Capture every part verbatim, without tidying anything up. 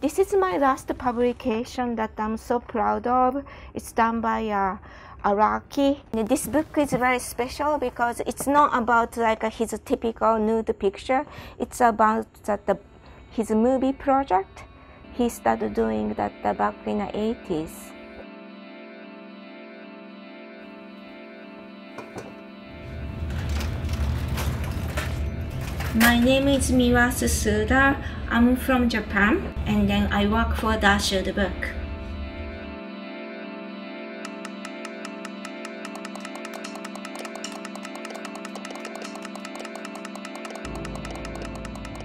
This is my last publication that I'm so proud of. It's done by uh, Araki. This book is very special because it's not about like his typical nude picture. It's about that the, his movie project. He started doing that back in the eighties. My name is Miwa Susuda. I'm from Japan, and then I work for Dashwood Books.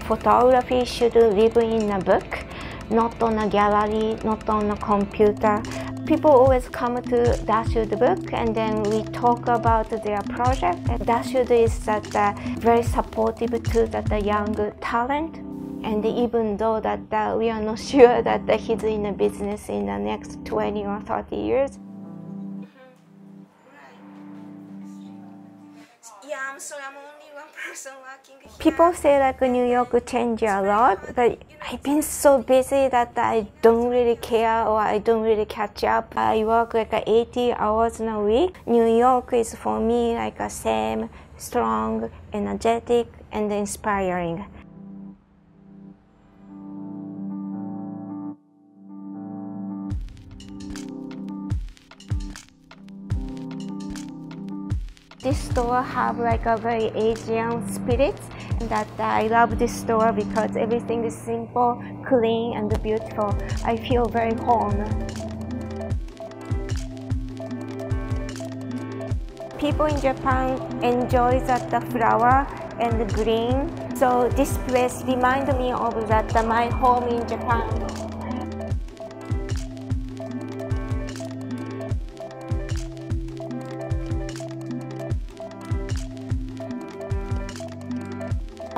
Photography should live in a book, not on a gallery, not on a computer. People always come to Dashwood Book, and then we talk about their project. Dashwood is that uh, very supportive to that the young talent, and even though that uh, we are not sure that uh, he's in the business in the next twenty or thirty years. Yeah, I'm sorry, I'm only one person working here. People say like New York changed a lot, but I've been so busy that I don't really care, or I don't really catch up. I work like eighty hours in a week. New York is for me like the same, strong, energetic, and inspiring. This store have like a very Asian spirit, and that I love this store because everything is simple, clean, and beautiful. I feel very home. People in Japan enjoy that the flower and the green, so this place reminds me of that my home in Japan.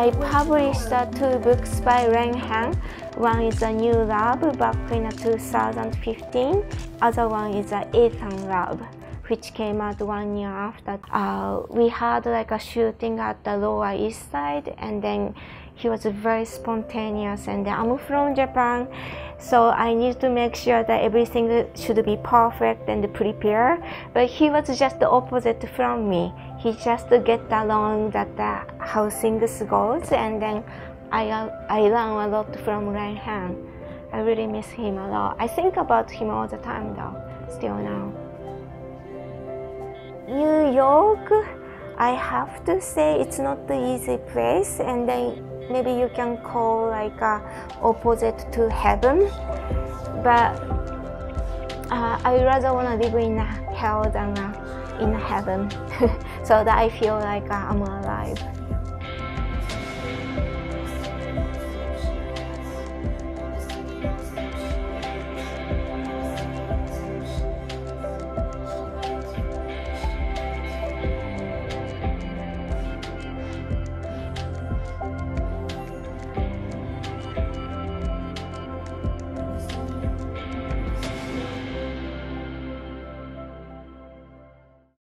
I published uh, two books by Ren Hang. One is A New Lab back in two thousand fifteen. Other one is uh, Ethan Lab, which came out one year after. Uh, we had like a shooting at the Lower East Side, and then he was very spontaneous. And I'm from Japan, so I need to make sure that everything should be perfect and prepared. But he was just the opposite from me. He just get along that uh, how things goes, and then I, uh, I learn a lot from Ren Hang. I really miss him a lot. I think about him all the time though, still now. New York, I have to say it's not the easy place, and then maybe you can call like a opposite to heaven. But uh, I rather want to live in hell than uh, in heaven, so that I feel like uh, I'm alive.